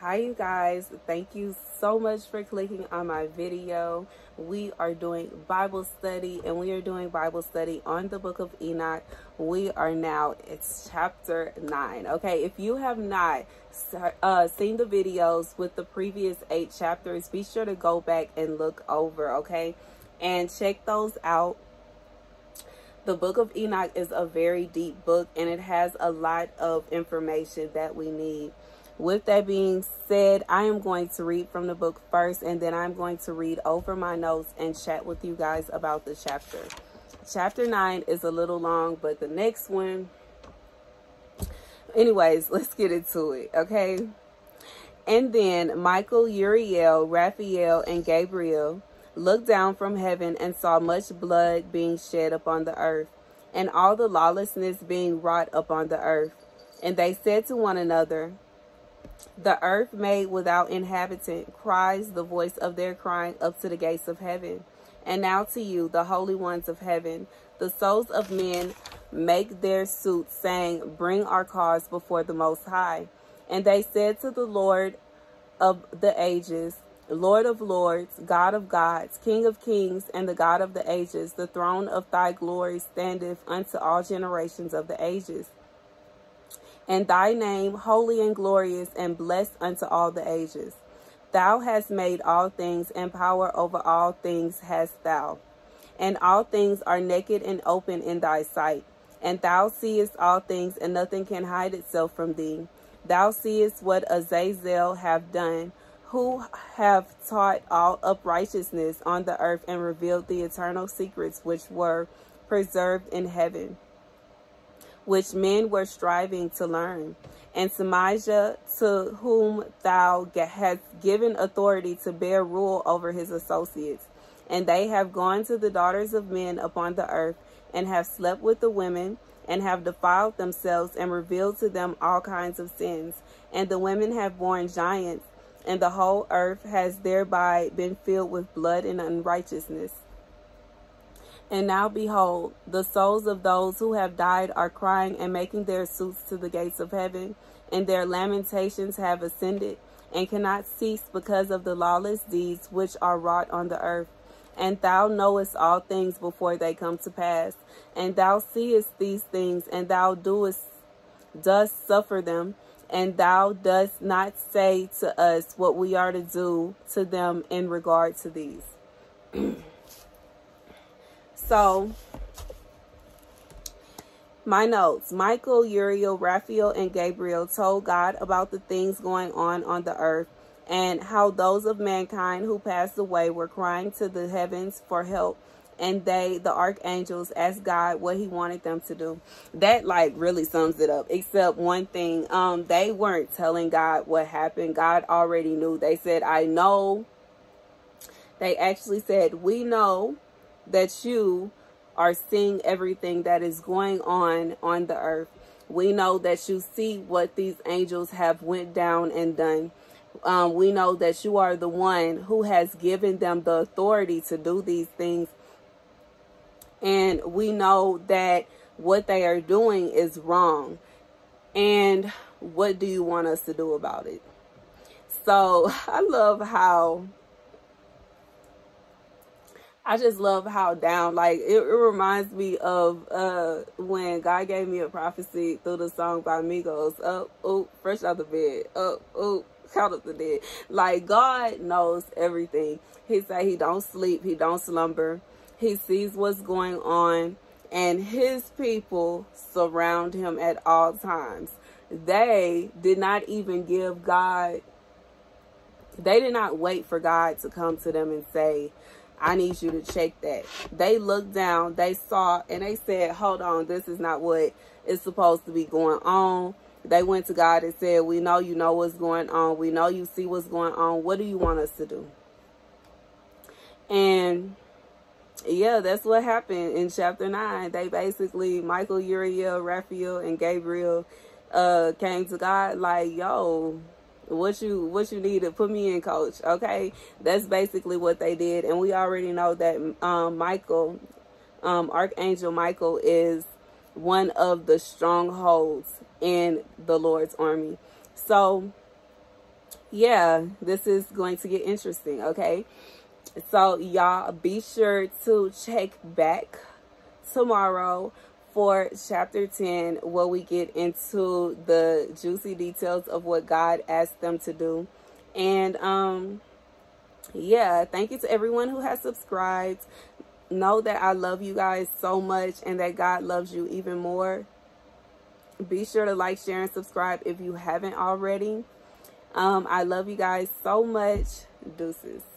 Hi you guys, thank you so much for clicking on my video. We are doing Bible study and we are doing Bible study on the Book of Enoch. We are now, it's chapter 9. Okay, if you have not seen the videos with the previous 8 chapters, be sure to go back and look over, okay, and check those out. The Book of Enoch is a very deep book and it has a lot of information that we need. With that being said, I am going to read from the book first, and then I'm going to read over my notes and chat with you guys about the chapter. Chapter 9 is a little long, but the next one... Anyways, let's get into it, okay? And then Michael, Uriel, Raphael, and Gabriel looked down from heaven and saw much blood being shed upon the earth, and all the lawlessness being wrought upon the earth. And they said to one another, "The earth made without inhabitant cries the voice of their crying up to the gates of heaven. And now to you, the holy ones of heaven, the souls of men make their suit, saying, bring our cause before the Most High." And they said to the Lord of the ages, Lord of lords, God of gods, King of kings, and the God of the ages, the throne of thy glory standeth unto all generations of the ages. And thy name, holy and glorious, and blessed unto all the ages. Thou hast made all things, and power over all things hast thou. And all things are naked and open in thy sight. And thou seest all things, and nothing can hide itself from thee. Thou seest what Azazel have done, who have taught all uprightness on the earth, and revealed the eternal secrets which were preserved in heaven, which men were striving to learn. And Samajah, to whom thou hast given authority to bear rule over his associates. And they have gone to the daughters of men upon the earth, and have slept with the women, and have defiled themselves, and revealed to them all kinds of sins. And the women have borne giants, and the whole earth has thereby been filled with blood and unrighteousness. And now behold, the souls of those who have died are crying and making their suits to the gates of heaven, and their lamentations have ascended, and cannot cease because of the lawless deeds which are wrought on the earth. And thou knowest all things before they come to pass, and thou seest these things, and thou dost suffer them, and thou dost not say to us what we are to do to them in regard to these. So, my notes. Michael, Uriel, Raphael, and Gabriel told God about the things going on the earth, and how those of mankind who passed away were crying to the heavens for help, and they, the archangels, asked God what he wanted them to do. That, like, really sums it up, except one thing. They weren't telling God what happened. God already knew. They said, "I know." They actually said, "We know that you are seeing everything that is going on the earth. We know that you see what these angels have went down and done. We know that you are the one who has given them the authority to do these things. And we know that what they are doing is wrong. And what do you want us to do about it?" So I love how... down, like, it reminds me of when God gave me a prophecy through the song by Migos, "Up, oh, fresh out the bed, up, oh, count up the dead." Like, God knows everything. He said he don't sleep, he don't slumber. He sees what's going on, and his people surround him at all times. They did not even give God, they did not wait for God to come to them and say, "I need you to check that." They looked down, they saw, and they said, "Hold on, this is not what is supposed to be going on." They went to God and said, "We know you know what's going on. We know you see what's going on. What do you want us to do?" And yeah, that's what happened in chapter 9. They basically, Michael, Uriel, Raphael, and Gabriel came to God like, "Yo, what you need to put me in, coach." Okay, that's basically what they did. And we already know that Michael, Archangel Michael, is one of the strongholds in the Lord's army. So yeah, this is going to get interesting, okay? So y'all be sure to check back tomorrow for chapter 10, where we get into the juicy details of what God asked them to do. And yeah, thank you to everyone who has subscribed. Know that I love you guys so much and that God loves you even more. Be sure to like, share, and subscribe if you haven't already. I love you guys so much. Deuces.